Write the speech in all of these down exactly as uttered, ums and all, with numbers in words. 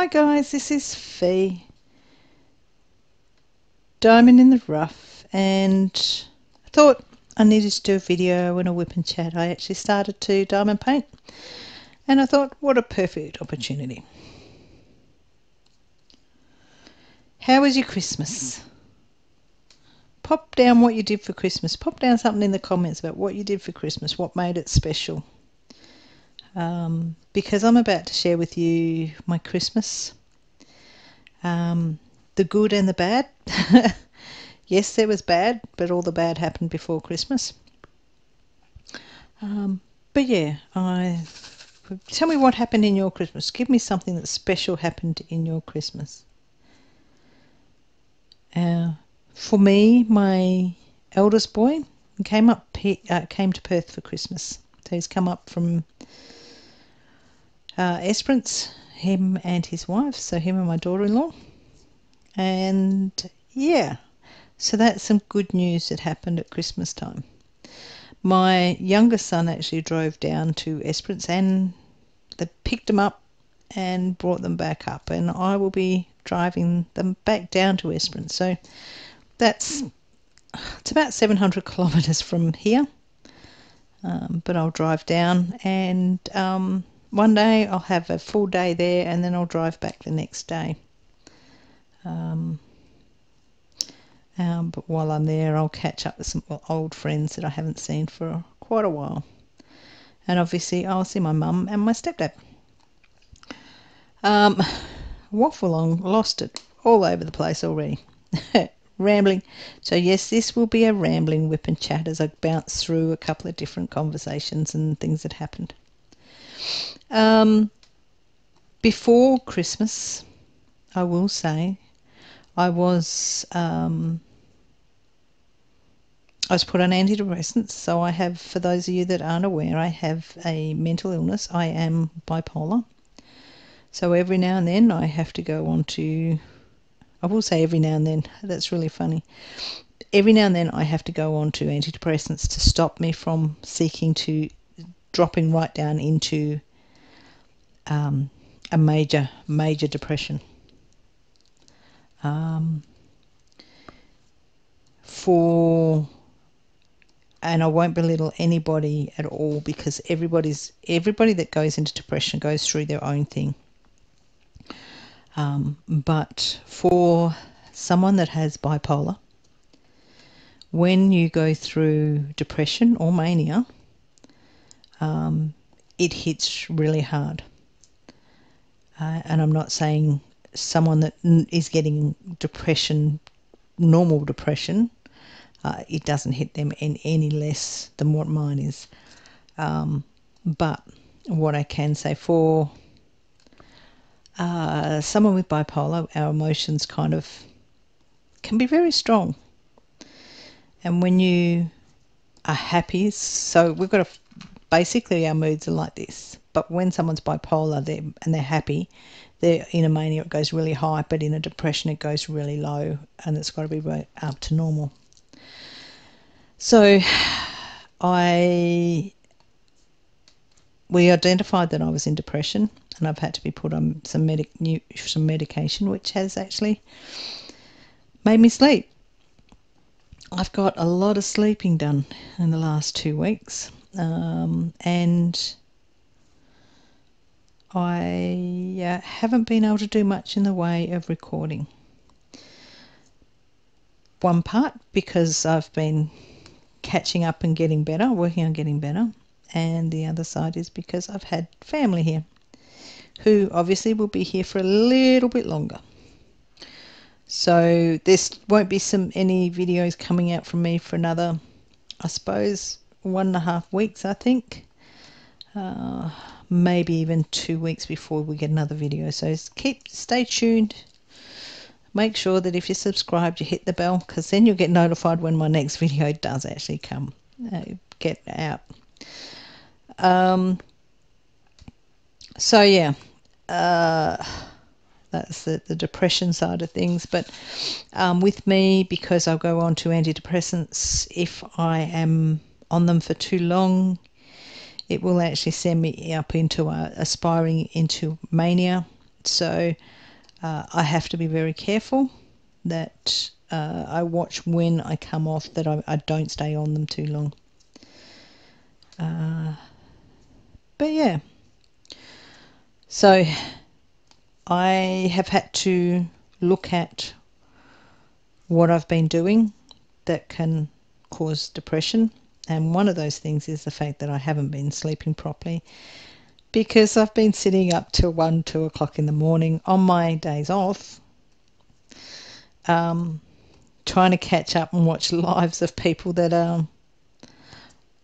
Hi guys, this is Fee. Diamond in the rough, and I thought I needed to do a video and a whip and chat. I actually started to diamond paint and I thought, what a perfect opportunity. How was your Christmas? Pop down what you did for Christmas. Pop down something in the comments about what you did for Christmas, what made it special. Um, because I'm about to share with you my Christmas, um, the good and the bad. Yes, there was bad, but all the bad happened before Christmas. Um, but yeah, I tell me what happened in your Christmas. Give me something that's special happened in your Christmas. Uh, for me, my eldest boy came up uh, came to Perth for Christmas. So he's come up from Uh, Esperance, him and his wife, so him and my daughter-in-law, and yeah, so that's some good news that happened at Christmas time. My youngest son actually drove down to Esperance and they picked them up and brought them back up, and I will be driving them back down to Esperance. So that's it's about seven hundred kilometres from here, um, but I'll drive down and um, one day I'll have a full day there and then I'll drive back the next day. Um, um, but while I'm there, I'll catch up with some old friends that I haven't seen for quite a while. And obviously I'll see my mum and my stepdad. Um, waffle on, lost it all over the place already. Rambling. So yes, this will be a rambling whip and chat as I bounce through a couple of different conversations and things that happened. Um, before Christmas, I will say, I was um, I was put on antidepressants. So I have, for those of you that aren't aware, I have a mental illness. I am bipolar. So every now and then I have to go on to, I will say every now and then, that's really funny. Every now and then I have to go on to antidepressants to stop me from seeking to dropping right down into um, a major, major depression. Um, for, and I won't belittle anybody at all, because everybody's, everybody that goes into depression goes through their own thing. Um, but for someone that has bipolar, when you go through depression or mania, Um, it hits really hard. Uh, and I'm not saying someone that n is getting depression, normal depression, uh, it doesn't hit them in any less than what mine is. Um, but what I can say for uh, someone with bipolar, our emotions kind of can be very strong. And when you are happy, so we've got a basically, our moods are like this, but when someone's bipolar they're, and they're happy, they're in a mania, it goes really high, but in a depression, it goes really low, and it's got to be right up to normal. So, I we identified that I was in depression, and I've had to be put on some medic new some medication, which has actually made me sleep. I've got a lot of sleeping done in the last two weeks. Um, and I uh, haven't been able to do much in the way of recording. One part because I've been catching up and getting better, working on getting better, and the other side is because I've had family here who obviously will be here for a little bit longer. So there won't be some any videos coming out from me for another, I suppose, one and a half weeks, I think, uh, maybe even two weeks before we get another video. So keep stay tuned. Make sure that if you're subscribed, you hit the bell, because then you'll get notified when my next video does actually come uh, get out. Um, so yeah, uh, that's the, the depression side of things. But um, with me, because I go on to antidepressants, if I am on them for too long, it will actually send me up into a, aspiring into mania, So uh, I have to be very careful that uh, I watch when I come off, that I, I don't stay on them too long. Uh, but yeah, so I have had to look at what I've been doing that can cause depression, and one of those things is the fact that I haven't been sleeping properly, because I've been sitting up till one, two o'clock in the morning on my days off, um, trying to catch up and watch lives of people that are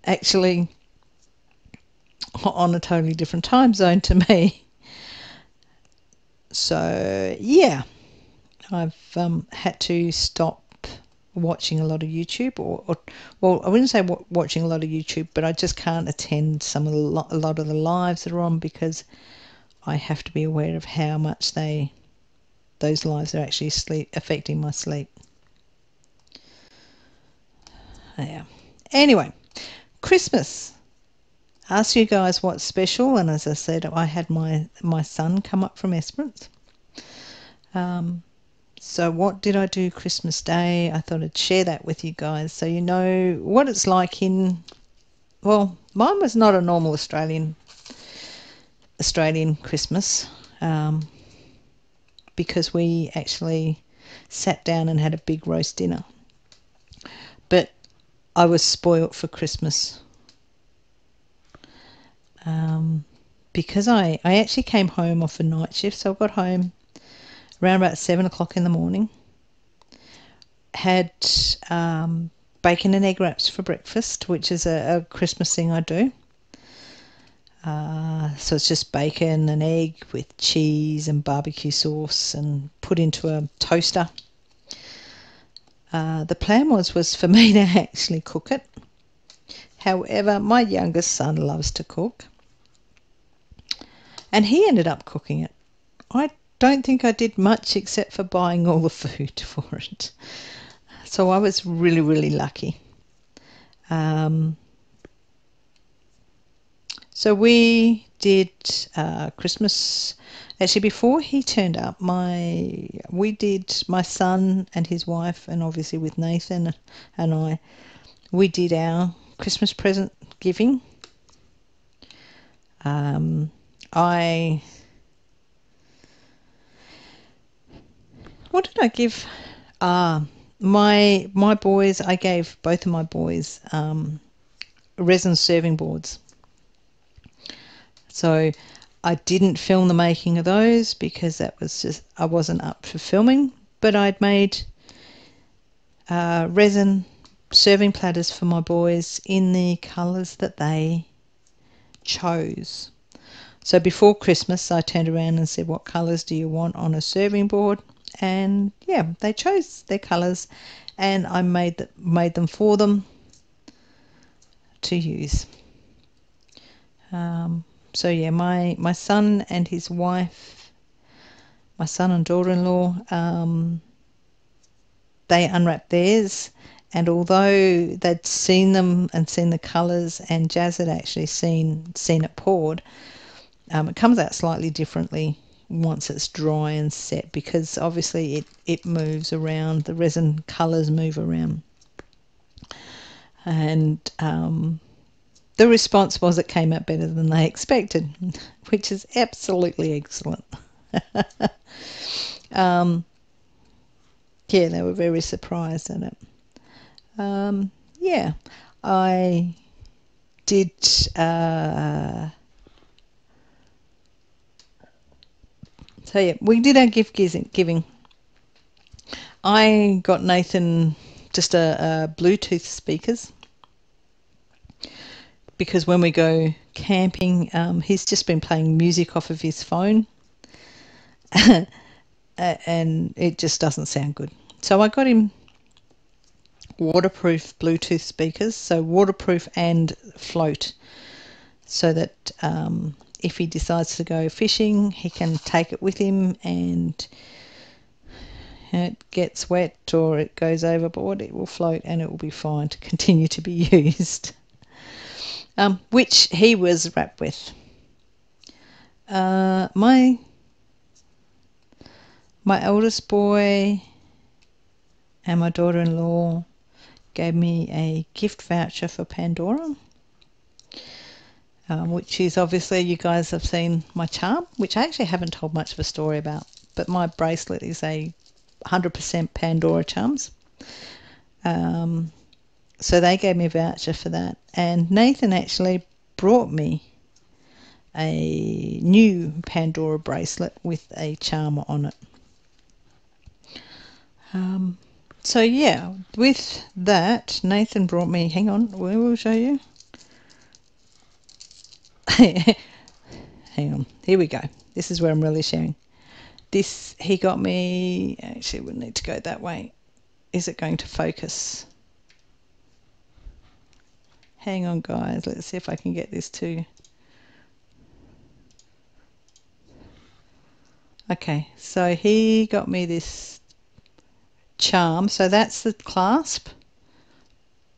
actually on a totally different time zone to me. So yeah, I've um, had to stop watching a lot of YouTube, or, or well, I wouldn't say w watching a lot of YouTube, but I just can't attend some of the lo a lot of the lives that are on, because I have to be aware of how much they those lives are actually sleep affecting my sleep. Yeah. Anyway, Christmas. Asked you guys what's special, and as I said, I had my my son come up from Esperance. Um, so what did I do Christmas Day? I thought I'd share that with you guys so you know what it's like in, well, mine was not a normal Australian Australian Christmas, um, because we actually sat down and had a big roast dinner. But I was spoilt for Christmas. Um, because I, I actually came home off a night shift, so I got home around about seven o'clock in the morning, had um, bacon and egg wraps for breakfast, which is a, a Christmas thing I do. Uh, so it's just bacon and egg with cheese and barbecue sauce and put into a toaster. Uh, the plan was, was for me to actually cook it. However, my youngest son loves to cook, and he ended up cooking it. I don't think I did much except for buying all the food for it. So I was really, really lucky. Um, so we did uh, Christmas. Actually, before he turned up, my we did my son and his wife, and obviously with Nathan and I, we did our Christmas present giving. Um, I... What did I give? Uh, my my boys, I gave both of my boys um, resin serving boards. So I didn't film the making of those because that was just, I wasn't up for filming. But I'd made uh, resin serving platters for my boys in the colours that they chose. So before Christmas, I turned around and said, "What colours do you want on a serving board?" And yeah, they chose their colours, and I made that made them for them to use. Um, so yeah, my my son and his wife, my son and daughter-in-law, um, they unwrapped theirs. And although they'd seen them and seen the colours, and Jazz had actually seen seen it poured, um, it comes out slightly differently once it's dry and set, because obviously it, it moves around, the resin colours move around. And um, the response was it came out better than they expected, which is absolutely excellent. um, yeah, they were very surprised at it. Um, yeah, I did uh, so yeah, we did our gift giving. I got Nathan just a, a Bluetooth speakers, because when we go camping, um, he's just been playing music off of his phone and it just doesn't sound good. So I got him waterproof Bluetooth speakers, so waterproof and float, so that um, if he decides to go fishing, he can take it with him, and it gets wet or it goes overboard, it will float and it will be fine to continue to be used. um, which he was wrapped with. Uh, my My oldest boy and my daughter-in-law gave me a gift voucher for Pandora, um, which is obviously, you guys have seen my charm, which I actually haven't told much of a story about, but my bracelet is a one hundred percent Pandora charms. Um, so they gave me a voucher for that, and Nathan actually brought me a new Pandora bracelet with a charm on it. Um, so yeah, with that, Nathan brought me, hang on, we will show you. Hang on, here we go. This is where I'm really sharing. This, he got me, actually we'll need to go that way. Is it going to focus? Hang on guys, let's see if I can get this to. Okay, so he got me this charm, so that's the clasp,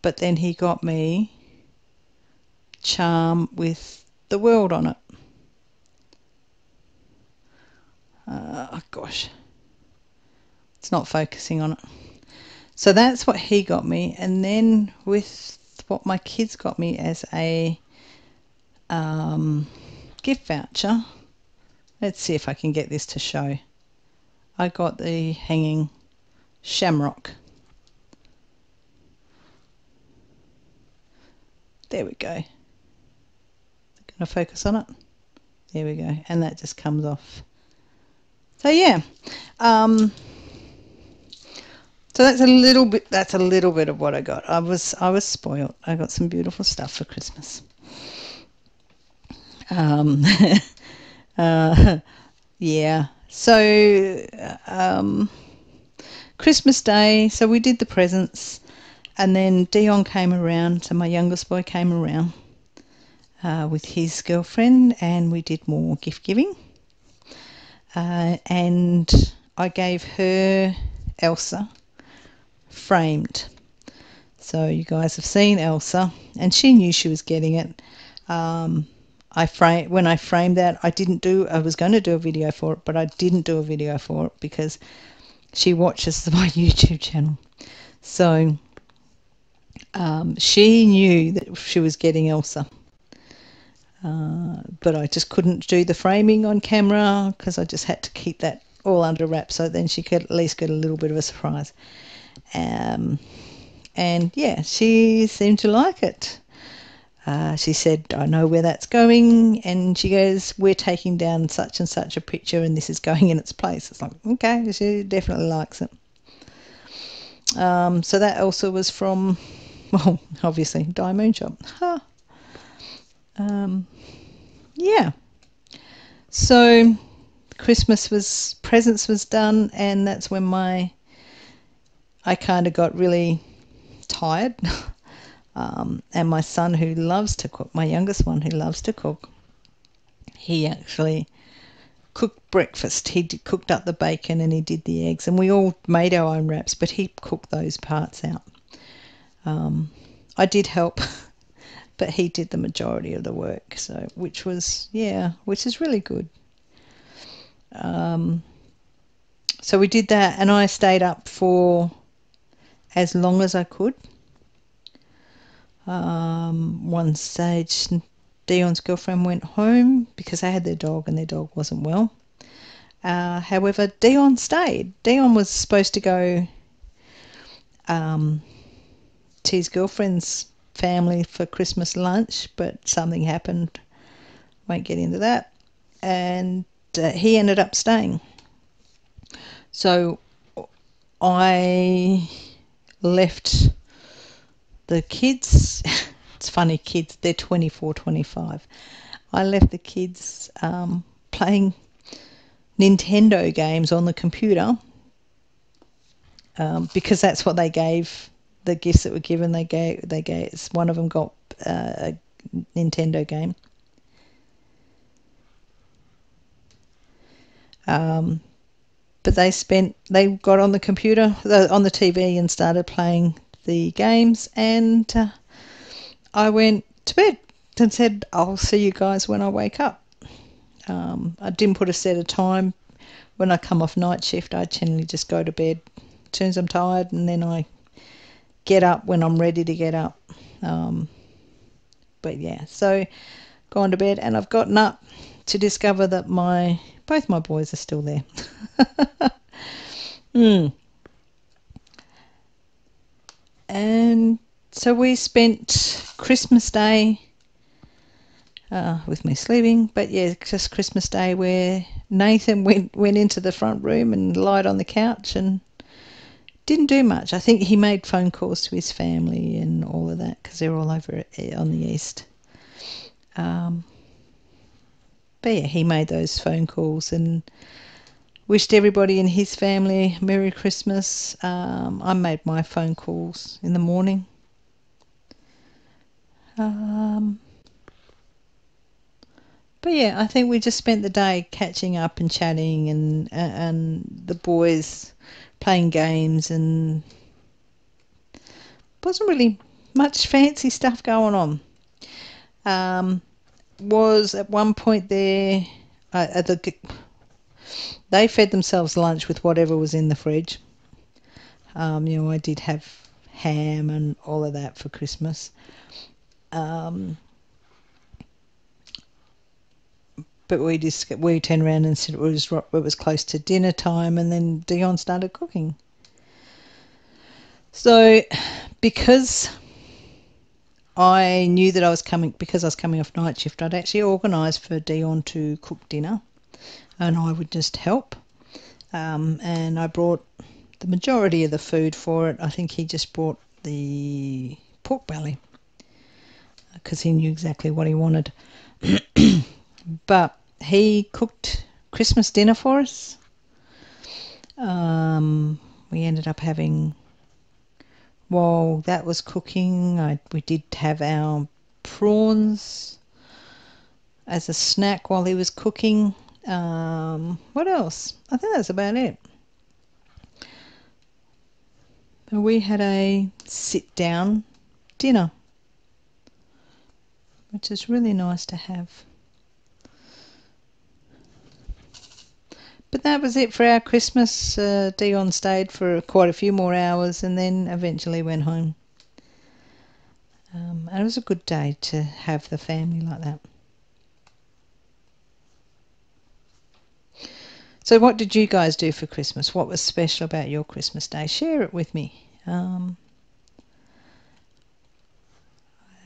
but then he got me charm with the world on it. Uh, oh gosh, it's not focusing on it. So that's what he got me, and then with what my kids got me as a um, gift voucher, let's see if I can get this to show. I got the hanging shamrock. There we go. I'm going to focus on it. There we go. And that just comes off. So yeah. Um, so that's a little bit. That's a little bit of what I got. I was I was spoiled. I got some beautiful stuff for Christmas. Um. Uh, yeah, so um, Christmas Day, so we did the presents, and then Dion came around, so my youngest boy came around uh, with his girlfriend, and we did more gift giving, uh, and I gave her Elsa framed. So you guys have seen Elsa, and she knew she was getting it. um, I frame, when I framed that, I didn't do, I was going to do a video for it, but I didn't do a video for it because she watches my YouTube channel. So um, she knew that she was getting Elsa. Uh, but I just couldn't do the framing on camera because I just had to keep that all under wraps, so then she could at least get a little bit of a surprise. Um, and yeah, she seemed to like it. Uh, she said, I know where that's going, and she goes, we're taking down such and such a picture and this is going in its place. It's like, okay, she definitely likes it. Um, so that also was from, well, obviously, Di Moon Shop. Huh. Um, yeah. So Christmas was, presents was done, and that's when my, I kind of got really tired. Um, and my son, who loves to cook, my youngest one who loves to cook, he actually cooked breakfast. He did, cooked up the bacon and he did the eggs, and we all made our own wraps, but he cooked those parts out. Um, I did help, but he did the majority of the work, so which was, yeah, which is really good. Um, so we did that, and I stayed up for as long as I could. Um, one stage, Dion's girlfriend went home because they had their dog and their dog wasn't well. Uh, however, Dion stayed. Dion was supposed to go um, to his girlfriend's family for Christmas lunch, but something happened. Won't get into that. And uh, he ended up staying. So I left the kids, it's funny, kids, they're twenty-four, twenty-five. I left the kids um, playing Nintendo games on the computer um, because that's what they gave, the gifts that were given, they gave, they gave one of them got uh, a Nintendo game. Um, but they spent, they got on the computer, on the T V and started playing the games, and uh, I went to bed and said, I'll see you guys when I wake up. Um, I didn't put a set of time when I come off night shift, I generally just go to bed as soon as I'm tired, and then I get up when I'm ready to get up. Um, but yeah, so gone to bed, and I've gotten up to discover that my both my boys are still there. mm. And so we spent Christmas Day uh, with me sleeping, but yeah, just Christmas Day where Nathan went went into the front room and lied on the couch and didn't do much. I think he made phone calls to his family and all of that because they're all over on the east. Um, but yeah, he made those phone calls and wished everybody in his family Merry Christmas. Um, I made my phone calls in the morning. Um, but yeah, I think we just spent the day catching up and chatting, and and the boys playing games, and wasn't really much fancy stuff going on. Um, was at one point there, uh, at the, they fed themselves lunch with whatever was in the fridge. Um, you know, I did have ham and all of that for Christmas. Um, but we just we turned around and said it was it was close to dinner time, and then Dion started cooking. So, because I knew that I was coming because I was coming off night shift, I'd actually organised for Dion to cook dinner, and I would just help. Um, and I brought the majority of the food for it. I think he just brought the pork belly because he knew exactly what he wanted. But he cooked Christmas dinner for us. Um, we ended up having, while that was cooking, I, we did have our prawns as a snack while he was cooking. Um, what else? I think that's about it. We had a sit-down dinner, which is really nice to have. But that was it for our Christmas. Uh, Dion stayed for quite a few more hours and then eventually went home. Um, and it was a good day to have the family like that. So what did you guys do for Christmas? What was special about your Christmas day? Share it with me. Um,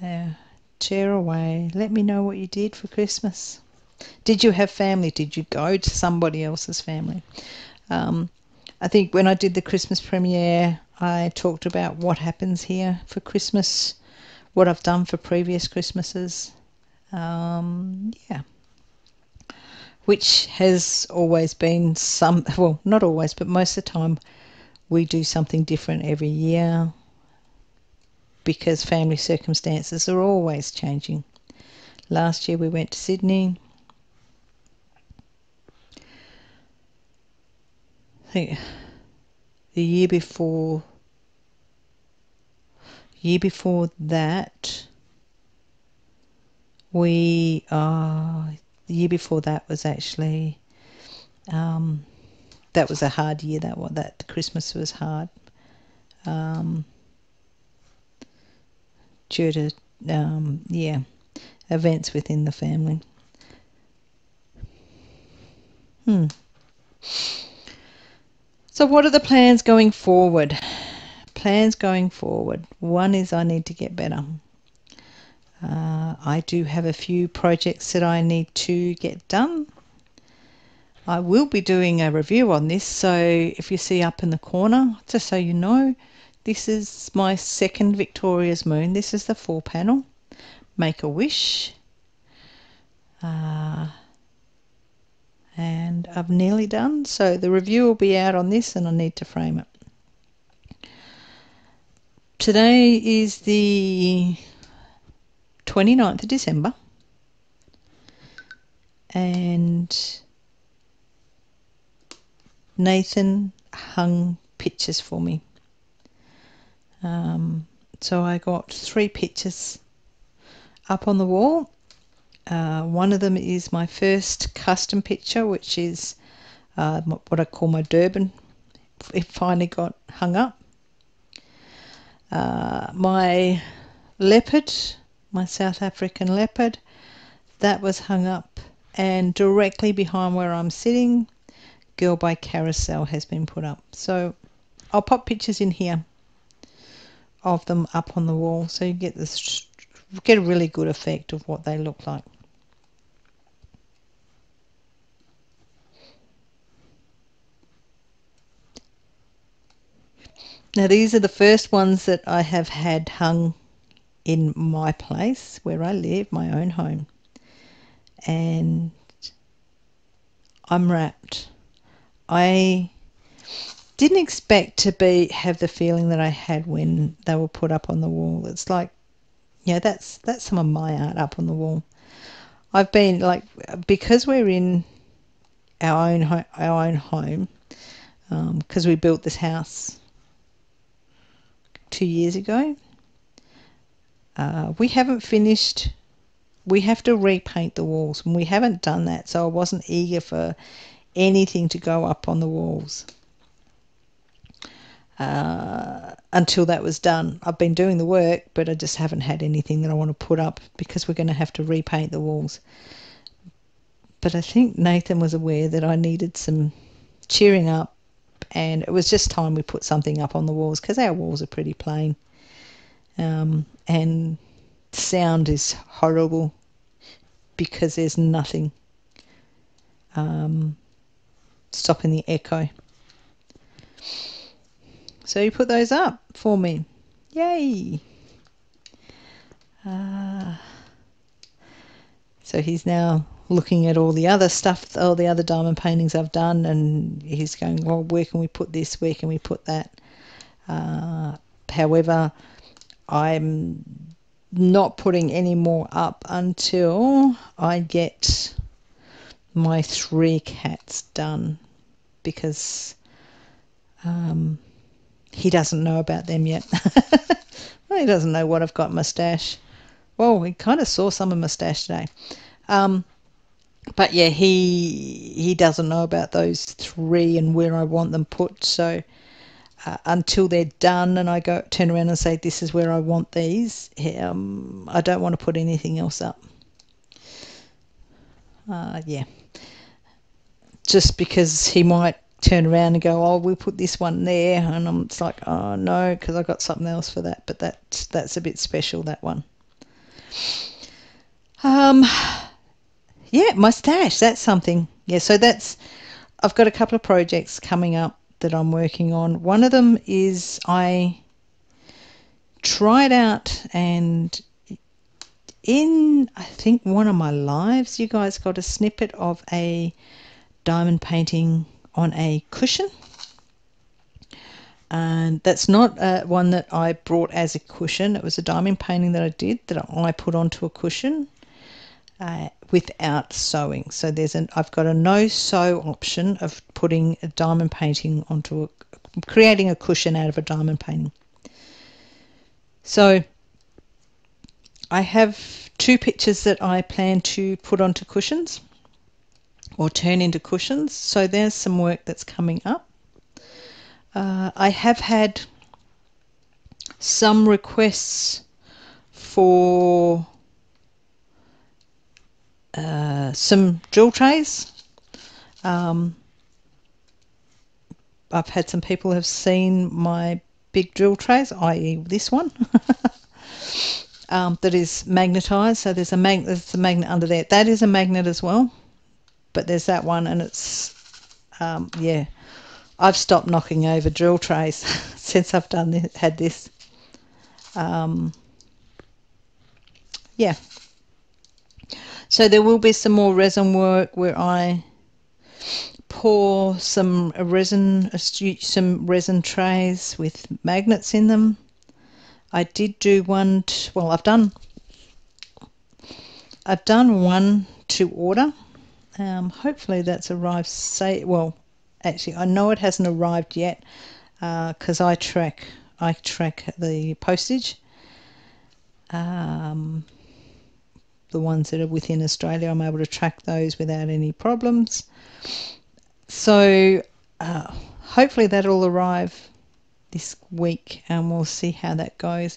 uh, share away. Let me know what you did for Christmas. Did you have family? Did you go to somebody else's family? Um, I think when I did the Christmas premiere, I talked about what happens here for Christmas, what I've done for previous Christmases. Um, yeah. Which has always been some, well, not always, but most of the time we do something different every year because family circumstances are always changing. Last year we went to Sydney. I think the year before, year before that, we, uh, the year before that was actually, um, that was a hard year, that one, that Christmas was hard, um, due to, um, yeah, events within the family. Hmm. So what are the plans going forward? Plans going forward. One is I need to get better. Uh, I do have a few projects that I need to get done. I will be doing a review on this, so if you see up in the corner, just so you know, this is my second Victoria's Moon. This is the four panel. Make a wish. Uh, and I've nearly done, so the review will be out on this and I need to frame it. Today is the twenty-ninth of December and Nathan hung pictures for me. Um, so I got three pictures up on the wall. Uh, one of them is my first custom picture, which is uh, what I call my Durban. It finally got hung up. Uh, my leopard, my South African leopard, that was hung up, and directly behind where I'm sitting, Girl by Carousel has been put up. So I'll pop pictures in here of them up on the wall, so you get this, get a really good effect of what they look like. Now these are the first ones that I have had hung in my place where I live, my own home. And I'm wrapped. I didn't expect to be have the feeling that I had when they were put up on the wall. It's like, yeah, that's that's some of my art up on the wall. I've been like, because we're in our own ho our own home, because um, we built this house two years ago. Uh, we haven't finished. We have to repaint the walls, and we haven't done that, so I wasn't eager for anything to go up on the walls uh, until that was done. I've been doing the work, but I just haven't had anything that I want to put up because we're going to have to repaint the walls. But I think Nathan was aware that I needed some cheering up, and it was just time we put something up on the walls because our walls are pretty plain. Um, and sound is horrible because there's nothing um, stopping the echo. So you put those up for me. Yay! Uh, so he's now looking at all the other stuff, all the other diamond paintings I've done, and he's going, well, where can we put this, where can we put that? Uh, however, I'm not putting any more up until I get my three cats done, because um, he doesn't know about them yet. Well, he doesn't know what I've got in my stash. Well, he kind of saw some of my stash today. Um, but yeah, he he doesn't know about those three and where I want them put. So uh, until they're done and I go turn around and say this is where I want these, um, I don't want to put anything else up. Uh, yeah, just because he might turn around and go, oh, we'll put this one there, and I'm it's like, oh no, because I got something else for that. But that that's a bit special, that one. Um. Yeah, my stash, that's something. Yeah, so that's, I've got a couple of projects coming up that I'm working on. One of them is I tried out, and in, I think, one of my lives, you guys got a snippet of a diamond painting on a cushion. And that's not uh, one that I brought as a cushion. It was a diamond painting that I did that I put onto a cushion. Uh, without sewing. So there's an I've got a no sew option of putting a diamond painting onto a, creating a cushion out of a diamond painting. So I have two pictures that I plan to put onto cushions or turn into cushions. So there's some work that's coming up. Uh, I have had some requests for Uh, some drill trays. Um, I've had some people have seen my big drill trays, that is this one, um, that is magnetized. So there's a, mag there's a magnet under there. That is a magnet as well. But there's that one, and it's, um, yeah, I've stopped knocking over drill trays since I've done this, had this. Um, yeah. So there will be some more resin work where I pour some resin, some resin trays with magnets in them. I did do one, to, well I've done, I've done one to order. Um, hopefully that's arrived, say, well actually I know it hasn't arrived yet because uh, I track, I track the postage. Um, The ones that are within Australia, I'm able to track those without any problems. So uh, hopefully that'll arrive this week and we'll see how that goes.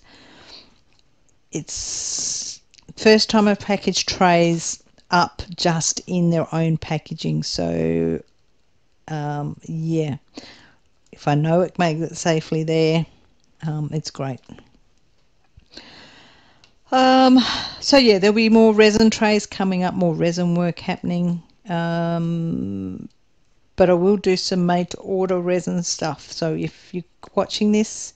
It's first time I've packaged trays up just in their own packaging, so um, yeah, if I know it makes it safely there, um, it's great. Um, so yeah, there'll be more resin trays coming up, more resin work happening, um, but I will do some made to order resin stuff. So if you're watching this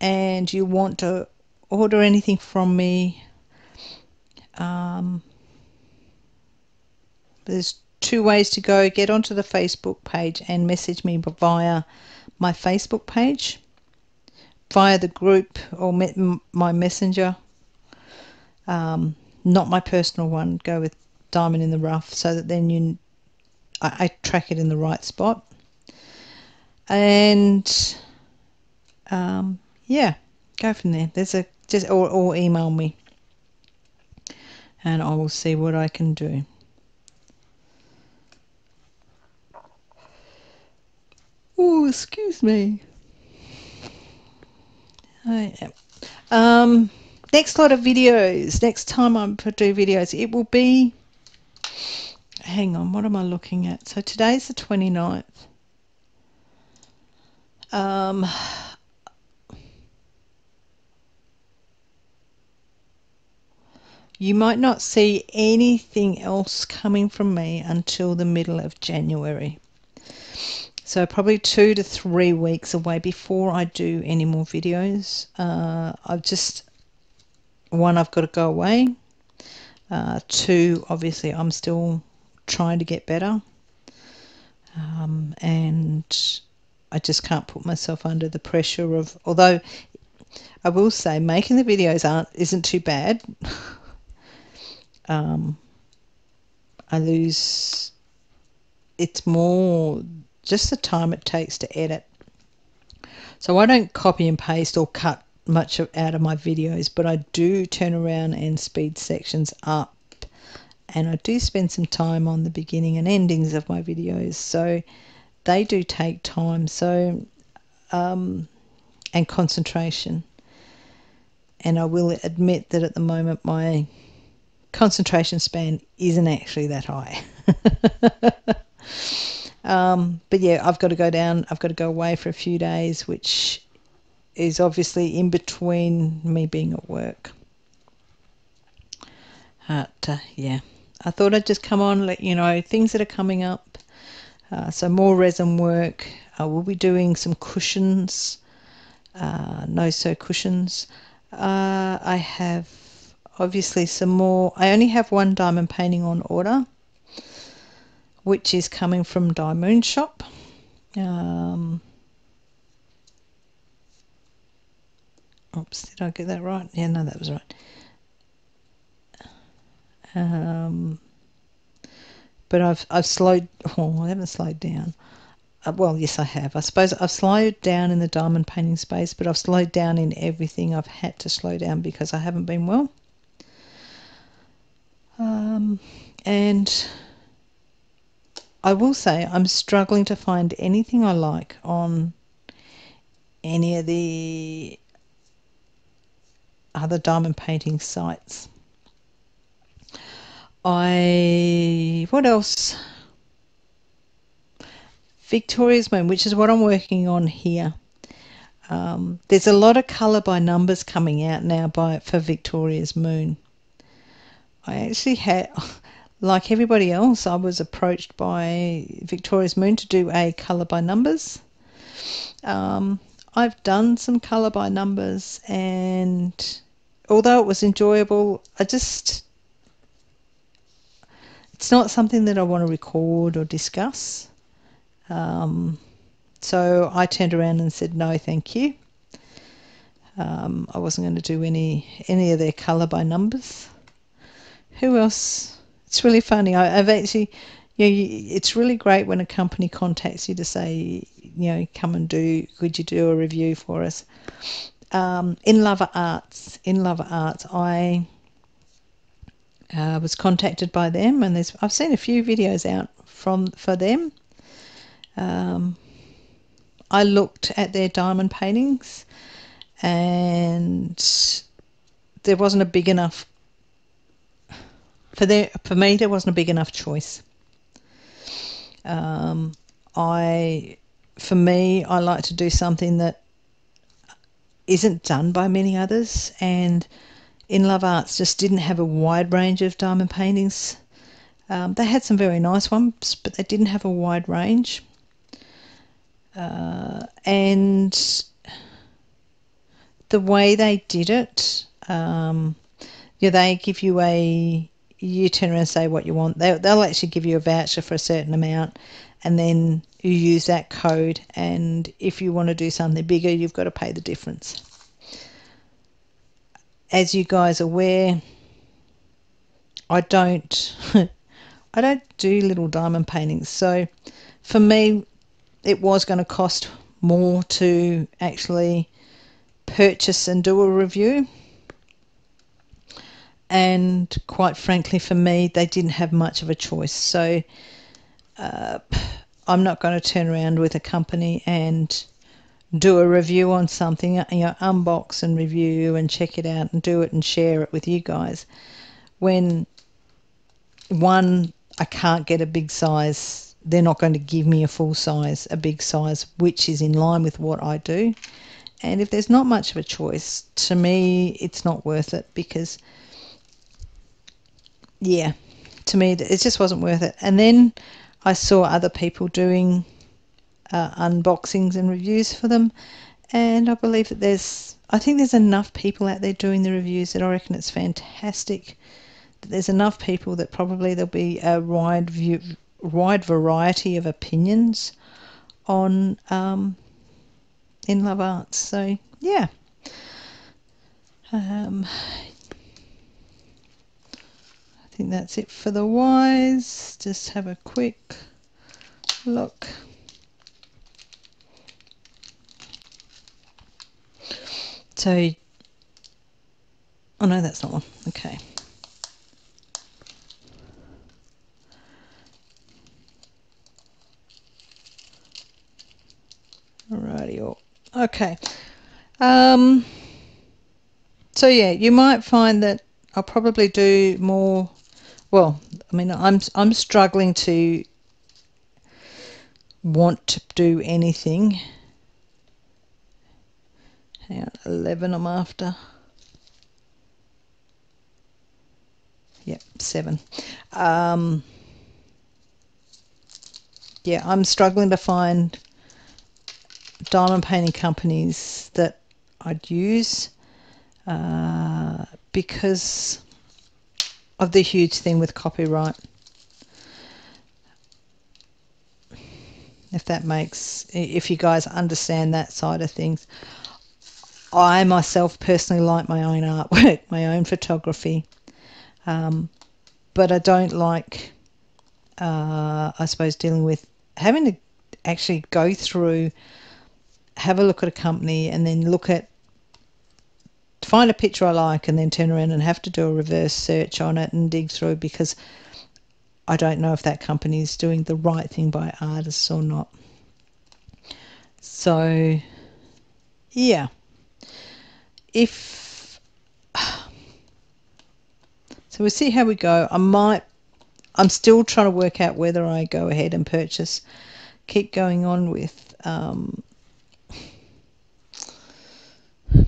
and you want to order anything from me, um, there's two ways to go. Get onto the Facebook page and message me via my Facebook page, via the group, or me my messenger, um, not my personal one. Go with Diamond in the Rough, so that then you I, I track it in the right spot. And um, yeah, go from there. There's a just or, or email me and I will see what I can do. Oh, excuse me. I am. Um, next lot of videos. Next time I do videos, it will be. Hang on, what am I looking at? So today's the twenty-ninth. Um, you might not see anything else coming from me until the middle of January. So probably two to three weeks away before I do any more videos. Uh, I've just, one, I've got to go away. Uh, two, obviously I'm still trying to get better. Um, and I just can't put myself under the pressure of, although I will say making the videos aren't, isn't too bad. um, I lose, it's more... just the time it takes to edit. So I don't copy and paste or cut much out of my videos, but I do turn around and speed sections up, and I do spend some time on the beginning and endings of my videos, so they do take time, so um, and concentration. And I will admit that at the moment my concentration span isn't actually that high. Um, but yeah, I've got to go down, I've got to go away for a few days, which is obviously in between me being at work. But uh, yeah, I thought I'd just come on, let you know, things that are coming up. Uh, so more resin work. I will be doing some cushions, uh, no-sew cushions. Uh, I have obviously some more, I only have one diamond painting on order, which is coming from Di Moon Shop. Um, oops, did I get that right? Yeah, no, that was right. Um, but I've I've slowed. Oh, I haven't slowed down. Uh, well, yes, I have. I suppose I've slowed down in the diamond painting space, but I've slowed down in everything. I've had to slow down because I haven't been well. Um, and I will say I'm struggling to find anything I like on any of the other diamond painting sites. I, what else? Victoria's Moon, which is what I'm working on here. Um, there's a lot of colour by numbers coming out now by for Victoria's Moon. I actually had... like everybody else, I was approached by Victoria's Moon to do a colour by numbers. Um, I've done some colour by numbers, and although it was enjoyable, I just, it's not something that I want to record or discuss. Um, so I turned around and said, no, thank you. Um, I wasn't going to do any, any of their colour by numbers. Who else? It's really funny. I, I've actually, you know, it's really great when a company contacts you to say, you know, come and do, could you do a review for us? Um, Inlovearts, Inlovearts, I uh, was contacted by them, and there's, I've seen a few videos out from for them. Um, I looked at their diamond paintings and there wasn't a big enough, for, their, for me there wasn't a big enough choice. Um, I, for me, I like to do something that isn't done by many others, and Inlovearts just didn't have a wide range of diamond paintings. Um, they had some very nice ones, but they didn't have a wide range. Uh, and the way they did it, um, yeah, they give you a, you turn around and say what you want. They, they'll actually give you a voucher for a certain amount, and then you use that code, and if you want to do something bigger, you've got to pay the difference. As you guys are aware, I don't I don't do little diamond paintings, so for me it was going to cost more to actually purchase and do a review, and quite frankly for me they didn't have much of a choice. So uh, I'm not going to turn around with a company and do a review on something, you know, unbox and review and check it out and do it and share it with you guys, when one, I can't get a big size, they're not going to give me a full size, a big size, which is in line with what I do. And if there's not much of a choice, to me it's not worth it, because yeah, to me it just wasn't worth it. And then I saw other people doing uh, unboxings and reviews for them, and I believe that there's, I think there's enough people out there doing the reviews that I reckon it's fantastic. There's enough people that probably there'll be a wide view, wide variety of opinions on um, Inlovearts. So yeah, um, I think that's it for the whys. Just have a quick look. So, oh no, that's not one. Okay. Alrighty, okay. Um, so yeah, you might find that I'll probably do more. Well, I mean, I'm I'm struggling to want to do anything. Hang on, eleven I'm after. Yep, seven. Um, yeah, I'm struggling to find diamond painting companies that I'd use uh, because of the huge thing with copyright, if that makes, if you guys understand that side of things. I myself personally like my own artwork, my own photography, um, but I don't like uh, I suppose dealing with having to actually go through, have a look at a company and then look at, find a picture I like and then turn around and have to do a reverse search on it and dig through, because I don't know if that company is doing the right thing by artists or not. So yeah, if so we'll see how we go. I might, I'm still trying to work out whether I go ahead and purchase, keep going on with um,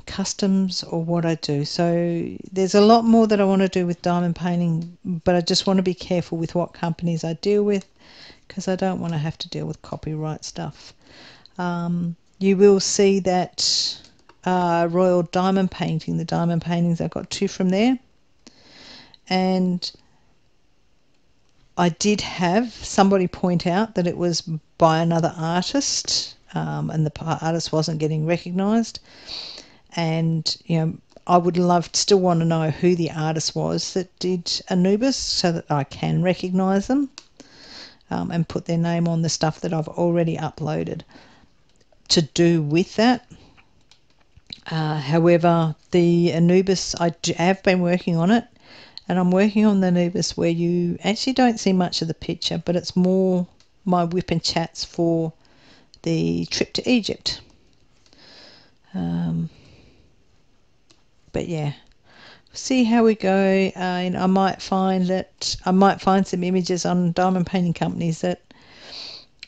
customs or what I do. So there's a lot more that I want to do with diamond painting, but I just want to be careful with what companies I deal with, because I don't want to have to deal with copyright stuff. Um, you will see that uh, Royal Diamond Painting, the diamond paintings, I got two from there, and I did have somebody point out that it was by another artist, um, and the artist wasn't getting recognised. And, you know, I would love, still want to know who the artist was that did Anubis, so that I can recognise them um, and put their name on the stuff that I've already uploaded to do with that. Uh, however, the Anubis, I have been working on it, and I'm working on the Anubis where you actually don't see much of the picture, but it's more my whip and chats for the trip to Egypt. Um, but yeah, see how we go. Uh, and I might find that I might find some images on diamond painting companies that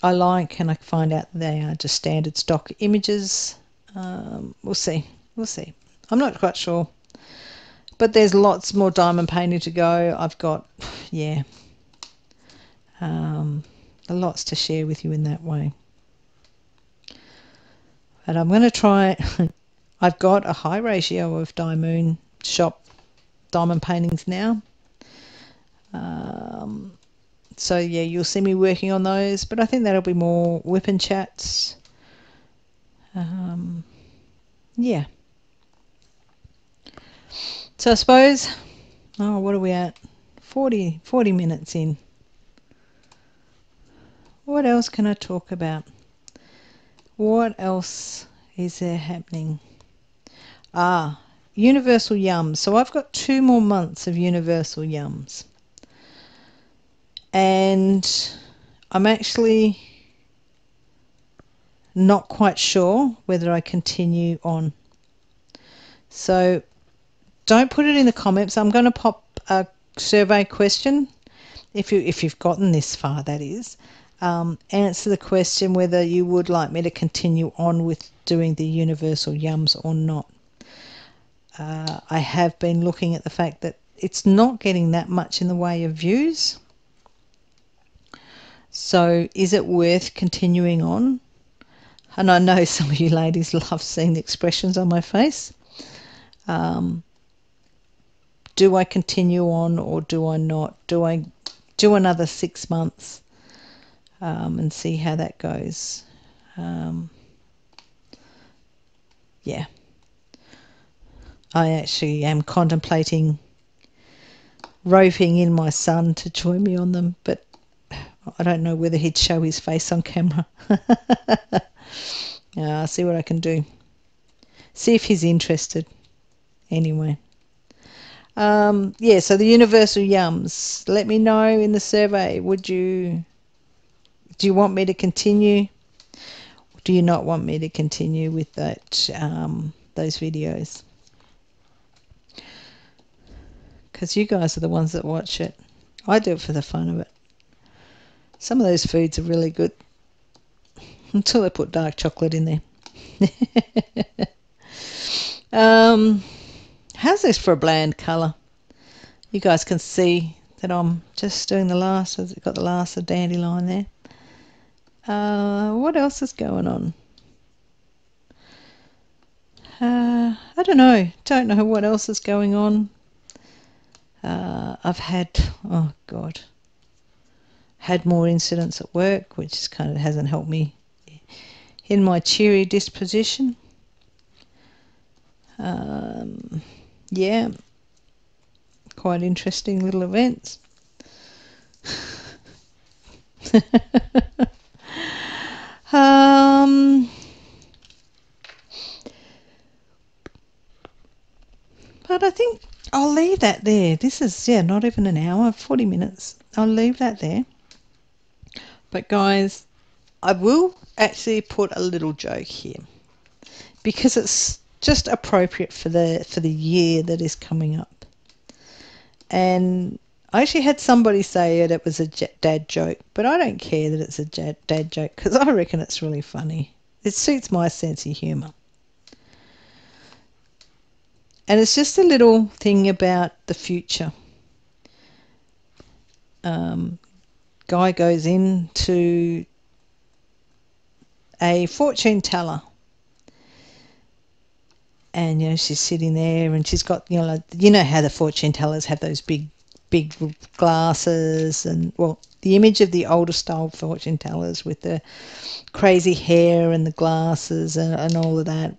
I like, and I find out they are just standard stock images. Um, we'll see. We'll see. I'm not quite sure. But there's lots more diamond painting to go. I've got, yeah, um, lots to share with you in that way. But I'm going to try. I've got a high ratio of Di Moon Shop diamond paintings now. Um, so, yeah, you'll see me working on those. But I think that'll be more whip and chats. Um, yeah. So I suppose, oh, what are we at? forty, forty minutes in. What else can I talk about? What else is there happening? Ah, Universal Yums. So I've got two more months of Universal Yums. And I'm actually not quite sure whether I continue on. So don't put it in the comments. I'm going to pop a survey question. If you, if you've gotten this far, that is. Um, answer the question whether you would like me to continue on with doing the Universal Yums or not. Uh, I have been looking at the fact that it's not getting that much in the way of views. So is it worth continuing on? And I know some of you ladies love seeing the expressions on my face. Um, Do I continue on or do I not? Do I do another six months um, and see how that goes? Um, yeah. I actually am contemplating roping in my son to join me on them, but I don't know whether he'd show his face on camera. Yeah, I'll see what I can do. See if he's interested anyway. Um, yeah, so the Universal Yums. Let me know in the survey. Would you, do you want me to continue? Do you not want me to continue with that um, those videos? Because you guys are the ones that watch it. I do it for the fun of it. Some of those foods are really good until they put dark chocolate in there. um. How's this for a bland colour? You guys can see that I'm just doing the last, I've got the last of dandelion there. Uh, what else is going on? Uh, I don't know. Don't know what else is going on. Uh, I've had, oh God, had more incidents at work, which is kind of hasn't helped me in my cheery disposition. Um... Yeah, quite interesting little events. um, but I think I'll leave that there. This is, yeah, not even an hour, forty minutes. I'll leave that there. But guys, I will actually put a little joke here because it's just appropriate for the for the year that is coming up. And I actually had somebody say that it was a dad joke, but I don't care that it's a dad joke because I reckon it's really funny. It suits my sense of humour. And it's just a little thing about the future. Um, guy goes in to a fortune teller. And, you know, she's sitting there and she's got, you know, like, you know how the fortune tellers have those big, big glasses and, well, the image of the older style fortune tellers with the crazy hair and the glasses and, and all of that.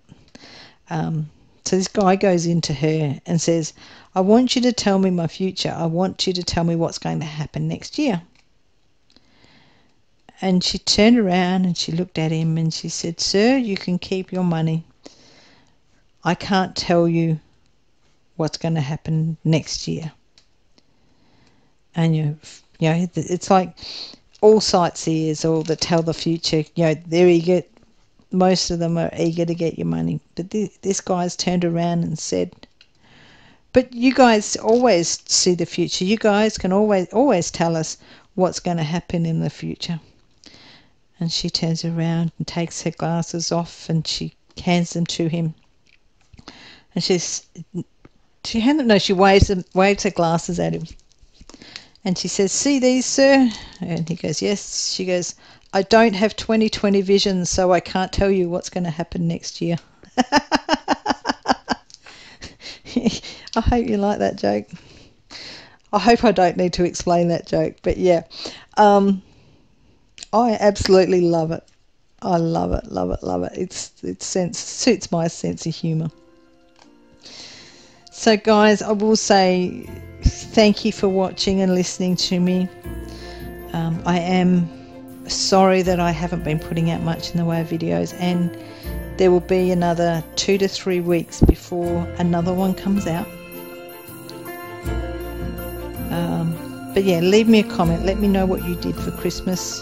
Um, so this guy goes into her and says, I want you to tell me my future. I want you to tell me what's going to happen next year. And she turned around and she looked at him and she said, sir, you can keep your money. I can't tell you what's going to happen next year. And you, you know, it's like all sightseers or that tell the future, you know, they're eager. Most of them are eager to get your money. But th this guy's turned around and said, but you guys always see the future. You guys can always always tell us what's going to happen in the future. And she turns around and takes her glasses off and she hands them to him. And she's, she hand them, no, she waves them, waves her glasses at him. And she says, see these, sir? And he goes, yes. She goes, I don't have twenty twenty vision, so I can't tell you what's going to happen next year. I hope you like that joke. I hope I don't need to explain that joke, but yeah. Um, I absolutely love it. I love it, love it, love it. It's it sense, suits my sense of humour. So guys, I will say thank you for watching and listening to me. Um, I am sorry that I haven't been putting out much in the way of videos, and there will be another two to three weeks before another one comes out. Um, but yeah, leave me a comment. Let me know what you did for Christmas.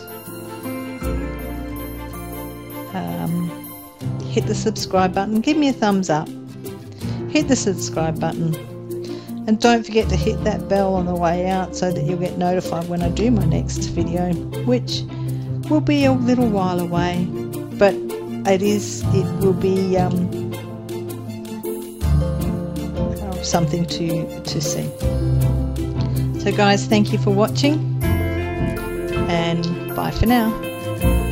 Um, hit the subscribe button. Give me a thumbs up. Hit the subscribe button. And don't forget to hit that bell on the way out so that you'll get notified when I do my next video, which will be a little while away, but it is, it will be um, something to, to see. So guys, thank you for watching, and bye for now.